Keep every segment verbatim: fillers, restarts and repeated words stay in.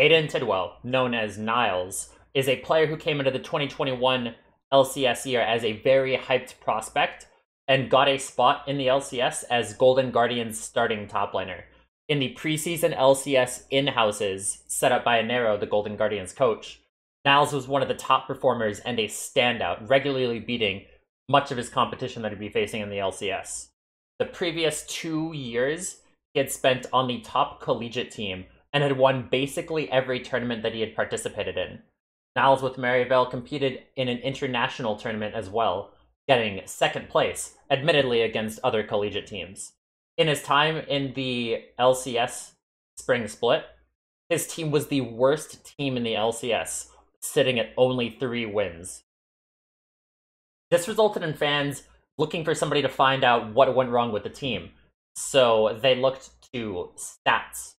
Aiden Tidwell, known as Niles, is a player who came into the twenty twenty-one L C S year as a very hyped prospect and got a spot in the L C S as Golden Guardian's starting top laner. In the preseason L C S in-houses set up by Enero, the Golden Guardians coach, Niles was one of the top performers and a standout, regularly beating much of his competition that he'd be facing in the L C S. The previous two years, he had spent on the top collegiate team and had won basically every tournament that he had participated in. Niles with Maryvale competed in an international tournament as well, getting second place, admittedly against other collegiate teams. In his time in the L C S spring split, his team was the worst team in the L C S, sitting at only three wins. This resulted in fans looking for somebody to find out what went wrong with the team, so they looked to stats.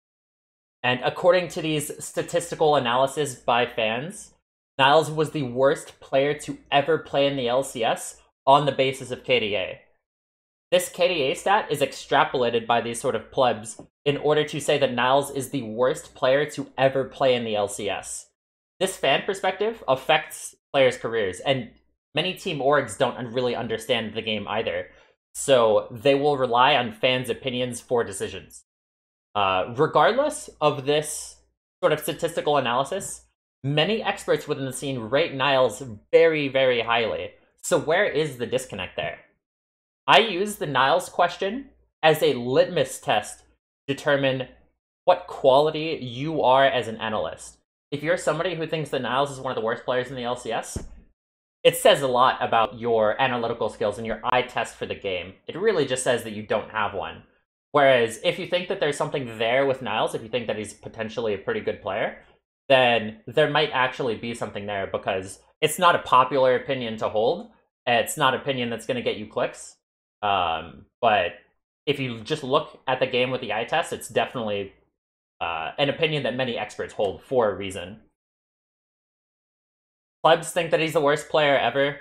And according to these statistical analyses by fans, Niles was the worst player to ever play in the L C S on the basis of K D A. This K D A stat is extrapolated by these sort of plebs in order to say that Niles is the worst player to ever play in the L C S. This fan perspective affects players' careers, and many team orgs don't really understand the game either, so they will rely on fans' opinions for decisions. Uh, regardless of this sort of statistical analysis, many experts within the scene rate Niles very, very highly. So where is the disconnect there? I use the Niles question as a litmus test to determine what quality you are as an analyst. If you're somebody who thinks that Niles is one of the worst players in the L C S, it says a lot about your analytical skills and your eye test for the game. It really just says that you don't have one. Whereas if you think that there's something there with Niles, if you think that he's potentially a pretty good player, then there might actually be something there, because it's not a popular opinion to hold. It's not an opinion that's going to get you clicks. Um, but if you just look at the game with the eye test, it's definitely uh, an opinion that many experts hold for a reason. Plebs think that he's the worst player ever.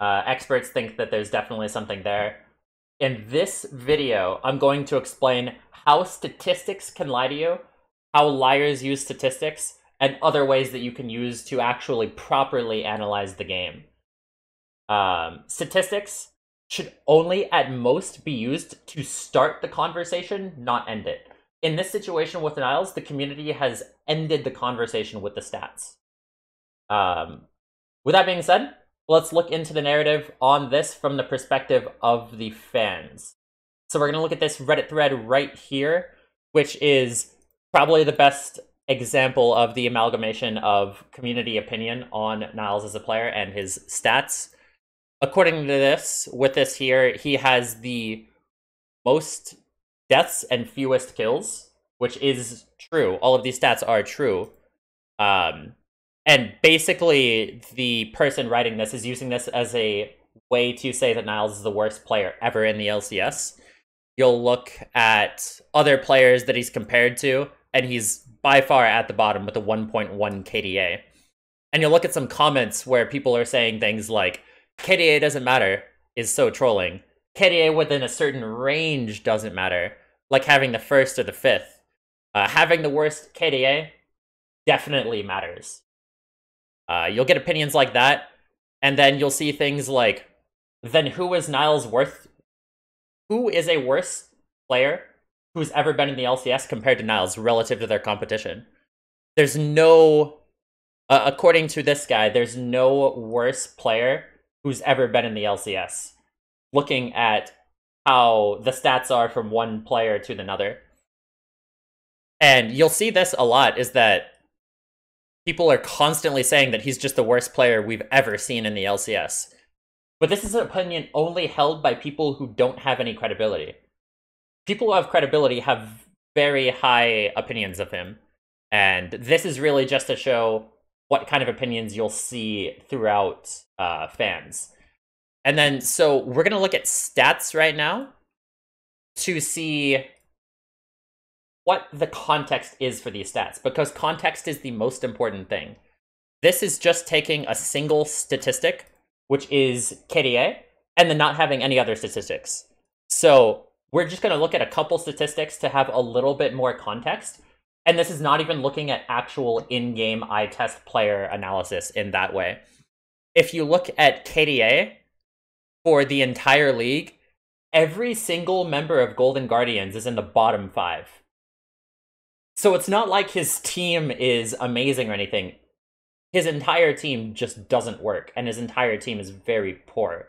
Uh, experts think that there's definitely something there. In this video, I'm going to explain how statistics can lie to you, how liars use statistics, and other ways that you can use to actually properly analyze the game. Um, statistics should only at most be used to start the conversation, not end it. In this situation with Niles, the community has ended the conversation with the stats. Um, with that being said, let's look into the narrative on this from the perspective of the fans. So we're going to look at this Reddit thread right here, which is probably the best example of the amalgamation of community opinion on Niles as a player and his stats. According to this, with this here, he has the most deaths and fewest kills, which is true. All of these stats are true. Um, and basically, the person writing this is using this as a way to say that Niles is the worst player ever in the L C S. You'll look at other players that he's compared to, and he's by far at the bottom with a one point one K D A. And you'll look at some comments where people are saying things like, K D A doesn't matter is so trolling. K D A within a certain range doesn't matter, like having the first or the fifth. Uh, having the worst K D A definitely matters. Uh, you'll get opinions like that, and then you'll see things like, then who is Niles worth? Who is a worse player who's ever been in the L C S compared to Niles relative to their competition? There's no, uh, according to this guy, there's no worse player who's ever been in the L C S, looking at how the stats are from one player to another. And you'll see this a lot, is that people are constantly saying that he's just the worst player we've ever seen in the L C S. But this is an opinion only held by people who don't have any credibility. People who have credibility have very high opinions of him. And this is really just to show what kind of opinions you'll see throughout uh, fans. And then, so we're going to look at stats right now to see what the context is for these stats, because context is the most important thing. This is just taking a single statistic, which is K D A, and then not having any other statistics. So we're just going to look at a couple statistics to have a little bit more context, And this is not even looking at actual in-game iTest player analysis in that way. If you look at K D A for the entire league, every single member of Golden Guardians is in the bottom five. So it's not like his team is amazing or anything. His entire team just doesn't work, and his entire team is very poor.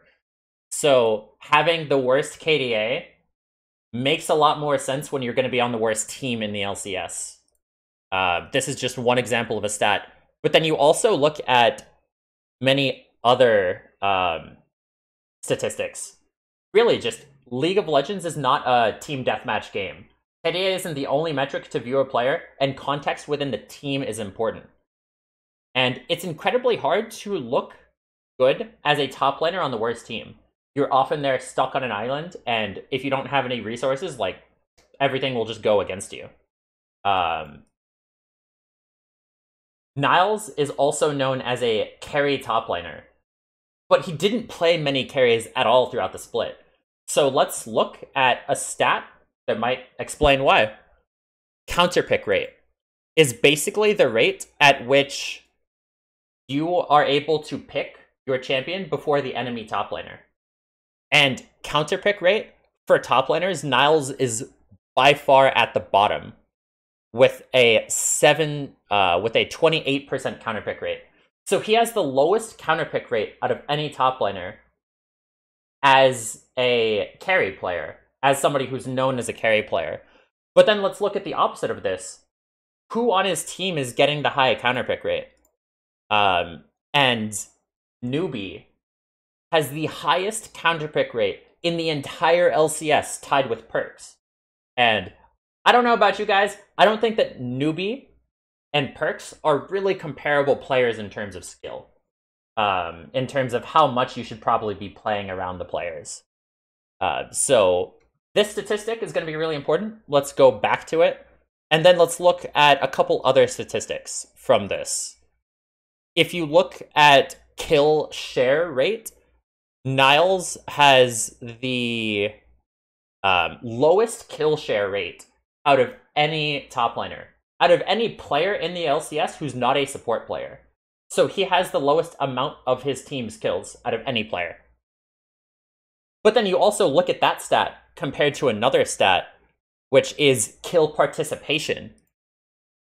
So having the worst K D A makes a lot more sense when you're going to be on the worst team in the L C S. Uh, this is just one example of a stat. But then you also look at many other um, statistics. Really, just League of Legends is not a team deathmatch game. K D A isn't the only metric to view a player, and context within the team is important. And it's incredibly hard to look good as a top laner on the worst team. You're often there stuck on an island, and if you don't have any resources, like, everything will just go against you. Um, Niles is also known as a carry top laner, but he didn't play many carries at all throughout the split. So let's look at a stat that might explain why. Counterpick rate is basically the rate at which you are able to pick your champion before the enemy top laner. And counterpick rate for top laners, Niles is by far at the bottom with a seven, uh, with a twenty-eight percent counterpick rate. So he has the lowest counterpick rate out of any top laner as a carry player, as somebody who's known as a carry player. But then let's look at the opposite of this. Who on his team is getting the high counterpick rate? Um, and Newbie has the highest counterpick rate in the entire L C S, tied with Perks. And I don't know about you guys, I don't think that Newbie and Perks are really comparable players in terms of skill, um, in terms of how much you should probably be playing around the players. Uh, so this statistic is going to be really important. Let's go back to it, and then let's look at a couple other statistics from this. If you look at kill share rate, Niles has the um, lowest kill share rate out of any top laner, out of any player in the L C S who's not a support player. So he has the lowest amount of his team's kills out of any player. But then you also look at that stat compared to another stat, which is kill participation.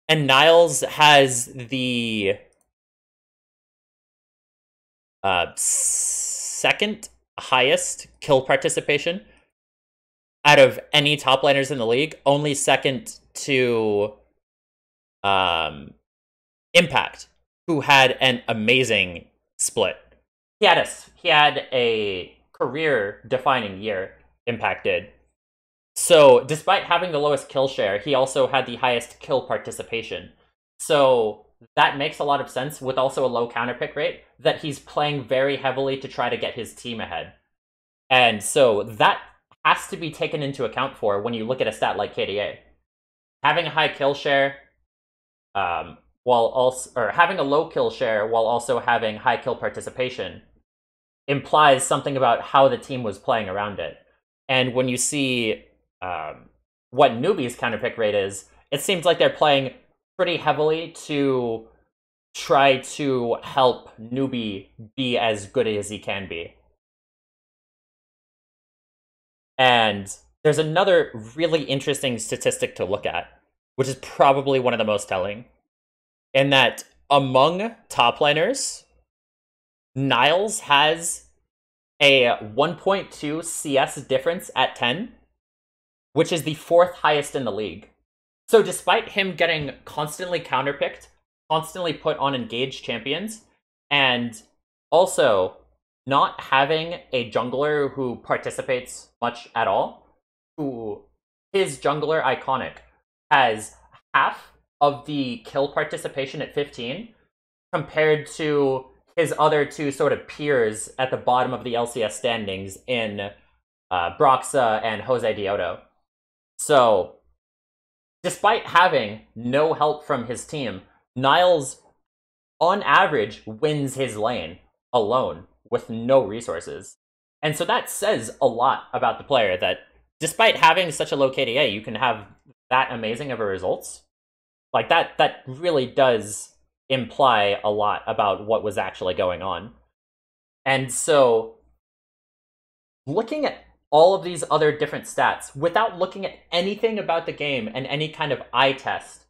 And Niles has the uh, second highest kill participation out of any top laners in the league, only second to um, Impact, who had an amazing split. He had a, he had a career-defining year, Impact did. So despite having the lowest kill share, he also had the highest kill participation. So that makes a lot of sense, with also a low counterpick rate, that he's playing very heavily to try to get his team ahead. And so that has to be taken into account for when you look at a stat like K D A. Having a high kill share, um, while also, or having a low kill share while also having high kill participation, implies something about how the team was playing around it. And when you see um, what Newbie's counterpick rate is, it seems like they're playing pretty heavily to try to help Newbie be as good as he can be. And there's another really interesting statistic to look at, which is probably one of the most telling, in that among top laners, Niles has a one point two C S difference at ten, which is the fourth highest in the league. So despite him getting constantly counterpicked, constantly put on engaged champions, and also not having a jungler who participates much at all, who his jungler Iconic has half of the kill participation at fifteen, compared to his other two sort of peers at the bottom of the L C S standings in uh, Broxa and Jose Diodo. So despite having no help from his team, Niles, on average, wins his lane alone with no resources. And so that says a lot about the player, that despite having such a low K D A, you can have that amazing of a results. Like that that really does imply a lot about what was actually going on. And so looking at all of these other different stats without looking at anything about the game and any kind of eye test,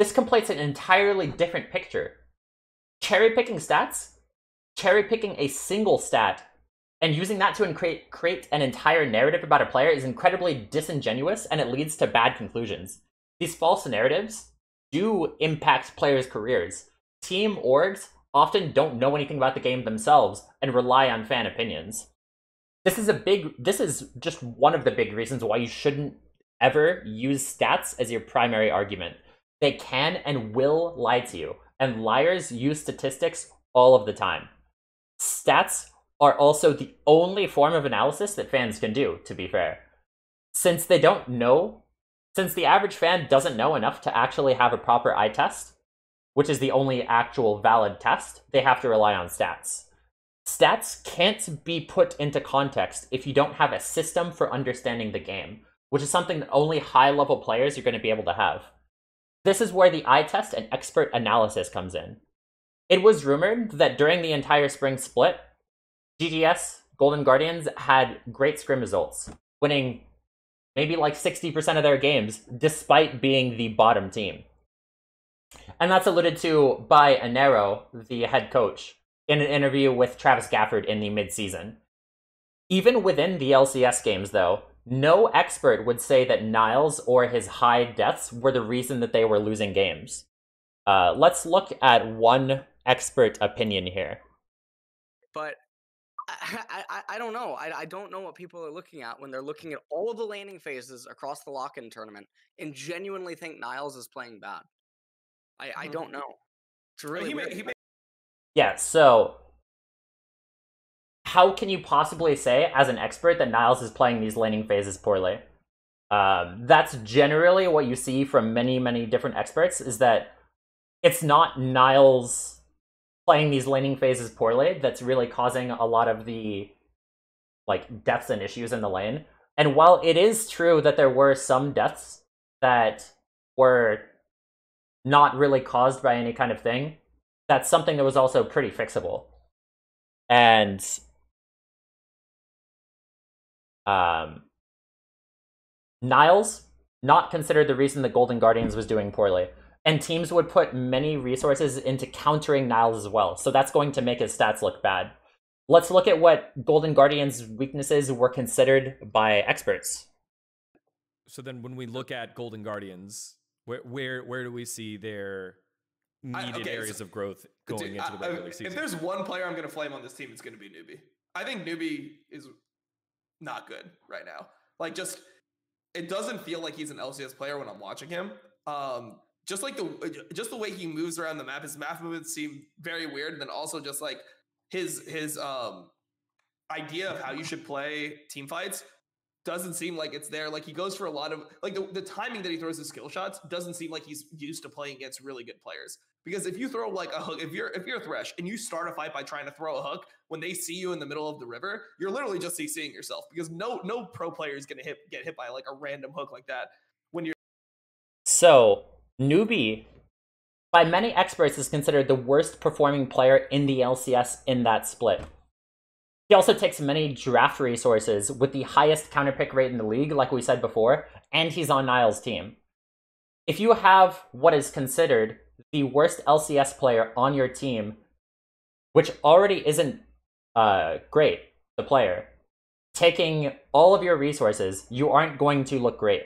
this completes an entirely different picture. Cherry-picking stats, cherry-picking a single stat, and using that to create, create an entire narrative about a player is incredibly disingenuous, and it leads to bad conclusions. These false narratives do impact players' careers. Team orgs often don't know anything about the game themselves and rely on fan opinions. This is a big, this is just one of the big reasons why you shouldn't ever use stats as your primary argument. They can and will lie to you, and liars use statistics all of the time. Stats are also the only form of analysis that fans can do, to be fair. Since they don't know, since the average fan doesn't know enough to actually have a proper eye test, which is the only actual valid test, they have to rely on stats. Stats can't be put into context if you don't have a system for understanding the game, which is something that only high-level players are going to be able to have. This is where the eye test and expert analysis comes in. It was rumored that during the entire spring split, G G S Golden Guardians had great scrim results, winning maybe like sixty percent of their games, despite being the bottom team. And that's alluded to by Anero, the head coach, in an interview with Travis Gafford in the midseason. Even within the L C S games, though, no expert would say that Niles or his high deaths were the reason that they were losing games. Uh, let's look at one expert opinion here. But I, I, I don't know. I, I don't know what people are looking at when they're looking at all of the landing phases across the lock-in tournament and genuinely think Niles is playing bad. I, I don't know. It's really he may, he may... Yeah, so how can you possibly say, as an expert, that Niles is playing these laning phases poorly? Um, that's generally what you see from many, many different experts, is that it's not Niles playing these laning phases poorly that's really causing a lot of the like deaths and issues in the lane. And while it is true that there were some deaths that were not really caused by any kind of thing, that's something that was also pretty fixable. And um, Niles, not considered the reason that Golden Guardians was doing poorly. And teams would put many resources into countering Niles as well, so that's going to make his stats look bad. Let's look at what Golden Guardians' weaknesses were considered by experts. So then when we look at Golden Guardians, Where, where where do we see their needed I, okay, areas so, of growth going dude, into the regular I, I, season? If there's one player I'm going to flame on this team, it's going to be Newbie. I think Newbie is not good right now. Like, just, it doesn't feel like he's an L C S player when I'm watching him. Um, just like the just the way he moves around the map, his map movements seem very weird. And then also just like his his um idea of how you should play team fights doesn't seem like it's there. Like, he goes for a lot of, like, the, the timing that he throws his skill shots doesn't seem like he's used to playing against really good players. Because if you throw like a hook, if you're if you're Thresh and you start a fight by trying to throw a hook when they see you in the middle of the river, you're literally just seeing yourself, because no no pro player is gonna hit get hit by like a random hook like that when you're. So Newbie, by many experts, is considered the worst performing player in the L C S in that split. He also takes many draft resources with the highest counterpick rate in the league, like we said before, and he's on Niles' team. If you have what is considered the worst L C S player on your team, which already isn't uh, great, the player, taking all of your resources, you aren't going to look great.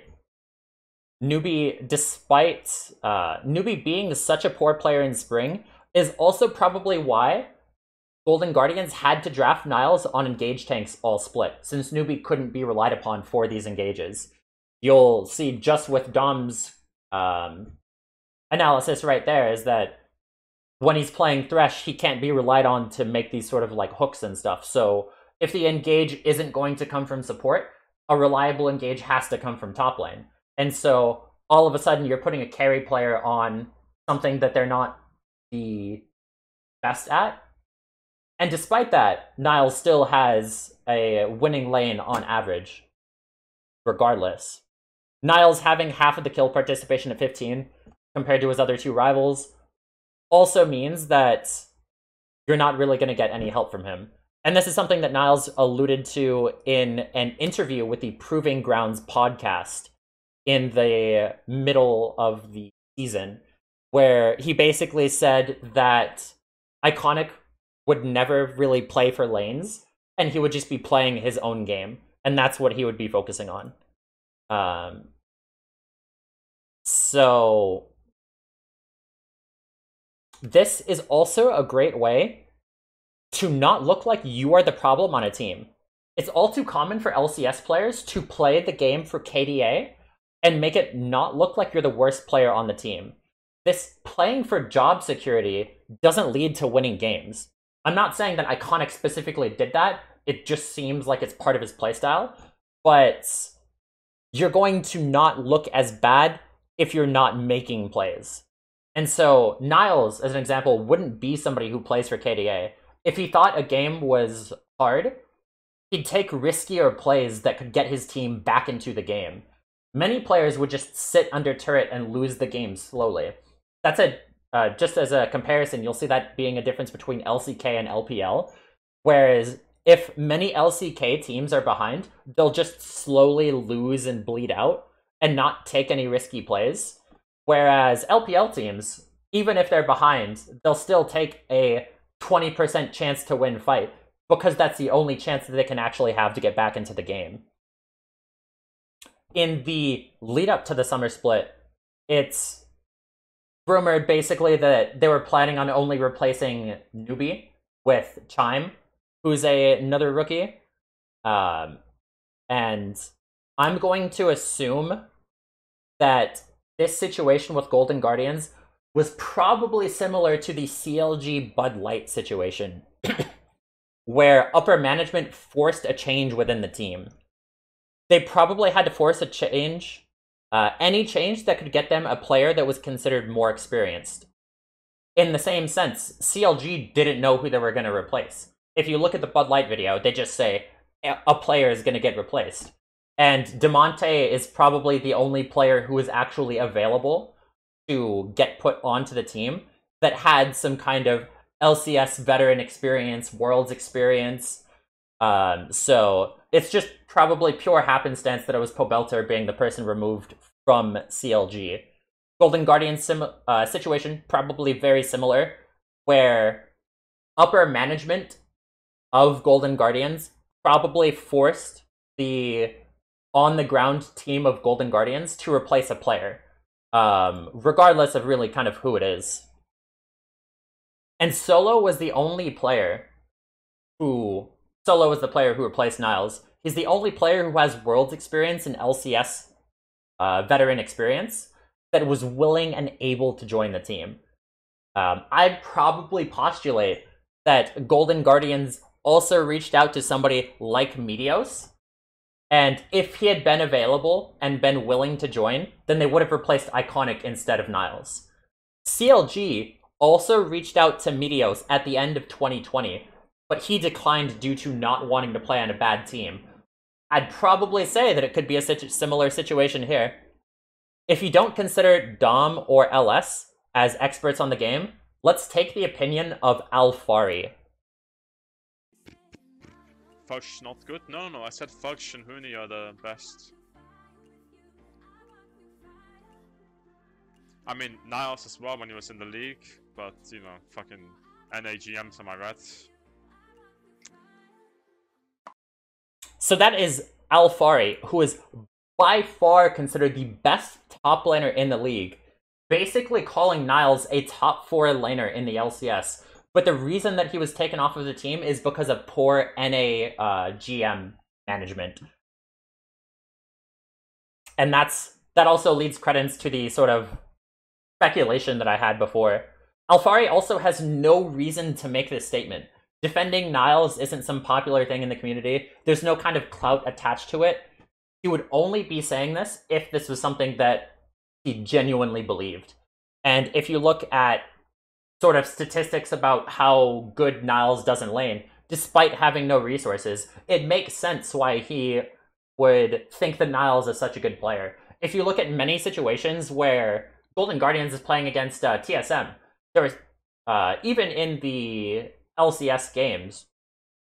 Newbie, despite uh, Newbie being such a poor player in spring, is also probably why Golden Guardians had to draft Niles on engage tanks all split, since Newbie couldn't be relied upon for these engages. You'll see just with Dom's um, analysis right there is that when he's playing Thresh, he can't be relied on to make these sort of like hooks and stuff. So if the engage isn't going to come from support, a reliable engage has to come from top lane. And so all of a sudden you're putting a carry player on something that they're not the best at. And despite that, Niles still has a winning lane on average, regardless. Niles having half of the kill participation at fifteen compared to his other two rivals, also means that you're not really going to get any help from him. And this is something that Niles alluded to in an interview with the Proving Grounds podcast in the middle of the season, where he basically said that Iconic would never really play for lanes, and he would just be playing his own game, and that's what he would be focusing on. Um, so this is also a great way to not look like you are the problem on a team. It's all too common for L C S players to play the game for K D A and make it not look like you're the worst player on the team. This playing for job security doesn't lead to winning games. I'm not saying that Iconic specifically did that. It just seems like it's part of his playstyle. But you're going to not look as bad if you're not making plays. And so Niles, as an example, wouldn't be somebody who plays for K D A. If he thought a game was hard, he'd take riskier plays that could get his team back into the game. Many players would just sit under turret and lose the game slowly. That's a uh, just as a comparison, you'll see that being a difference between L C K and L P L. Whereas if many L C K teams are behind, they'll just slowly lose and bleed out and not take any risky plays. Whereas L P L teams, even if they're behind, they'll still take a twenty percent chance to win fight, because that's the only chance that they can actually have to get back into the game. In the lead up to the summer split, it's rumored basically that they were planning on only replacing Newbie with Chime, who's a, another rookie. Um, and I'm going to assume that this situation with Golden Guardians was probably similar to the C L G Bud Light situation, where upper management forced a change within the team. They probably had to force a change, uh, any change that could get them a player that was considered more experienced. In the same sense, C L G didn't know who they were going to replace. If you look at the Bud Light video, they just say a player is going to get replaced. And DeMonte is probably the only player who is actually available to get put onto the team that had some kind of L C S veteran experience, Worlds experience. Um, so it's just probably pure happenstance that it was Pobelter being the person removed from C L G. Golden Guardian sim uh, situation, probably very similar, where upper management of Golden Guardians probably forced the on-the-ground team of Golden Guardians to replace a player. Um, regardless of really kind of who it is. And Solo was the only player who... Solo was the player who replaced Niles. He's the only player who has Worlds experience and L C S uh, veteran experience that was willing and able to join the team. Um, I'd probably postulate that Golden Guardians also reached out to somebody like Meteos, and if he had been available and been willing to join, then they would have replaced Iconic instead of Niles. C L G also reached out to Meteos at the end of twenty twenty, but he declined due to not wanting to play on a bad team. I'd probably say that it could be a similar situation here. If you don't consider Dom or L S as experts on the game, let's take the opinion of Alfari. Fudge not good? No, no, I said Fudge and Huni are the best. I mean, Niles as well when he was in the league, but, you know, fucking N A G Ms, am I right? So that is Alfari, who is by far considered the best top laner in the league, basically calling Niles a top four laner in the L C S. But the reason that he was taken off of the team is because of poor N A uh, G M management. And that's that also leads credence to the sort of speculation that I had before. Alfari also has no reason to make this statement. Defending Niles isn't some popular thing in the community. There's no kind of clout attached to it. He would only be saying this if this was something that he genuinely believed. And if you look at sort of statistics about how good Niles does in lane, despite having no resources, it makes sense why he would think that Niles is such a good player. If you look at many situations where Golden Guardians is playing against uh, T S M. There was, uh, even in the L C S games,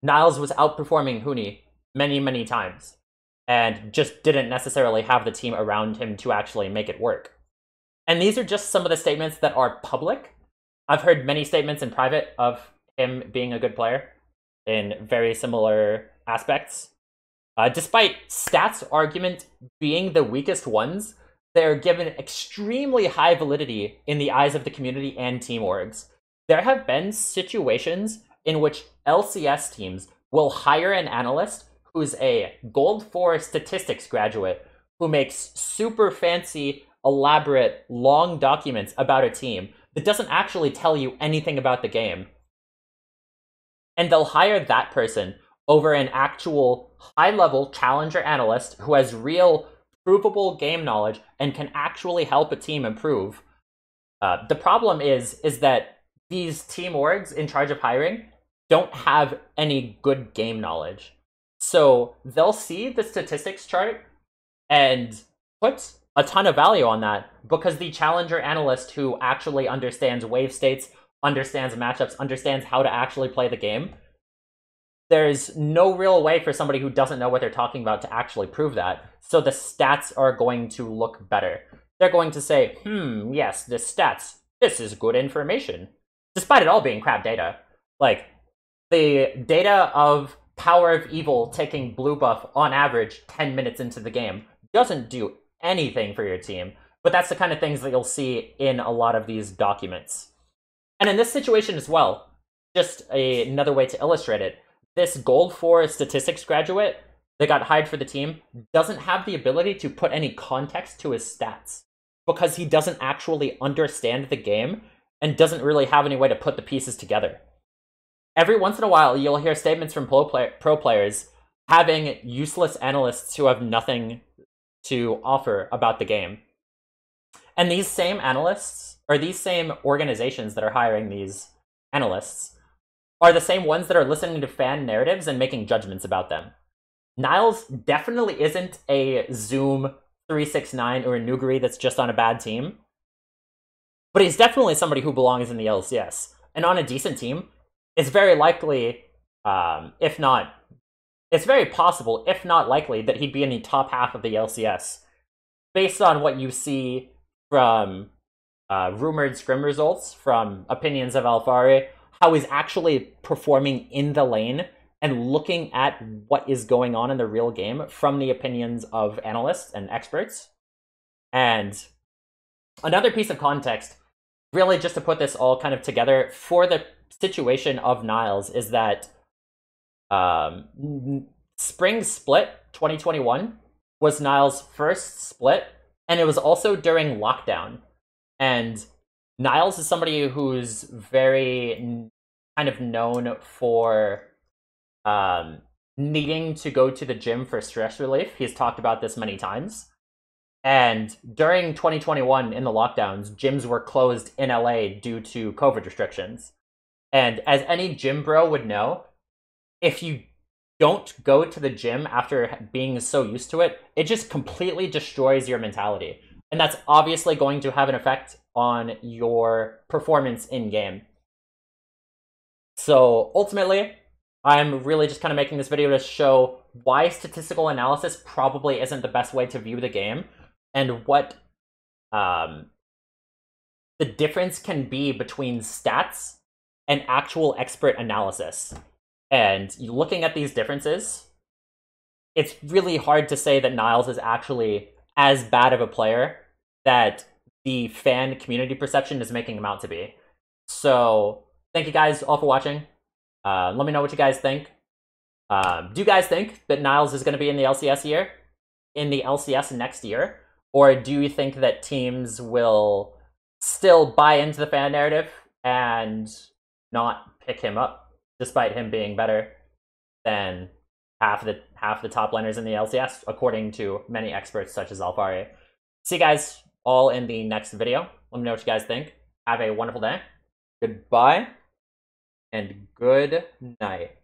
Niles was outperforming Huni many, many times, and just didn't necessarily have the team around him to actually make it work. And these are just some of the statements that are public. I've heard many statements in private of him being a good player in very similar aspects. Uh, despite stats argument being the weakest ones, they're given extremely high validity in the eyes of the community and team orgs. There have been situations in which L C S teams will hire an analyst who's a Gold four statistics graduate who makes super fancy, elaborate, long documents about a team that doesn't actually tell you anything about the game. And they'll hire that person over an actual high-level challenger analyst who has real, provable game knowledge and can actually help a team improve. Uh, the problem is, is that these team orgs in charge of hiring don't have any good game knowledge. So they'll see the statistics chart and put a ton of value on that, because the challenger analyst who actually understands wave states, understands matchups, understands how to actually play the game, there's no real way for somebody who doesn't know what they're talking about to actually prove that. So the stats are going to look better. They're going to say, hmm, yes, the stats, this is good information, despite it all being crap data. Like, the data of Power of Evil taking blue buff on average ten minutes into the game doesn't do anything for your team, but that's the kind of things that you'll see in a lot of these documents. And in this situation as well, just a, another way to illustrate it, this Gold four statistics graduate that got hired for the team doesn't have the ability to put any context to his stats because he doesn't actually understand the game and doesn't really have any way to put the pieces together. Every once in a while, you'll hear statements from pro, play pro players having useless analysts who have nothing to offer about the game. And these same analysts, or these same organizations that are hiring these analysts, are the same ones that are listening to fan narratives and making judgments about them. Niles definitely isn't a Zoom three six nine or a Nuguri that's just on a bad team, but he's definitely somebody who belongs in the L C S. And on a decent team, it's very likely, um, if not, it's very possible, if not likely, that he'd be in the top half of the L C S, based on what you see from uh, rumored scrim results, from opinions of Alfari, how he's actually performing in the lane and looking at what is going on in the real game from the opinions of analysts and experts. And another piece of context, really just to put this all kind of together for the situation of Niles, is that um, Spring Split twenty twenty-one was Niles' first split, and it was also during lockdown. And Niles is somebody who's very kind of known for um, needing to go to the gym for stress relief. He's talked about this many times. And during twenty twenty-one, in the lockdowns, gyms were closed in L A due to COVID restrictions. And as any gym bro would know, if you don't go to the gym after being so used to it, it just completely destroys your mentality. And that's obviously going to have an effect on your performance in-game. So ultimately, I'm really just kind of making this video to show why statistical analysis probably isn't the best way to view the game, and what um, the difference can be between stats and actual expert analysis. And looking at these differences, it's really hard to say that Niles is actually as bad of a player that the fan community perception is making him out to be. So thank you guys all for watching. Uh, let me know what you guys think. Um, do you guys think that Niles is going to be in the L C S year, in the L C S next year? Or do you think that teams will still buy into the fan narrative and not pick him up, despite him being better than half the half the top laners in the L C S, according to many experts such as Alfari? See you guys all in the next video. Let me know what you guys think. Have a wonderful day. Goodbye and good night.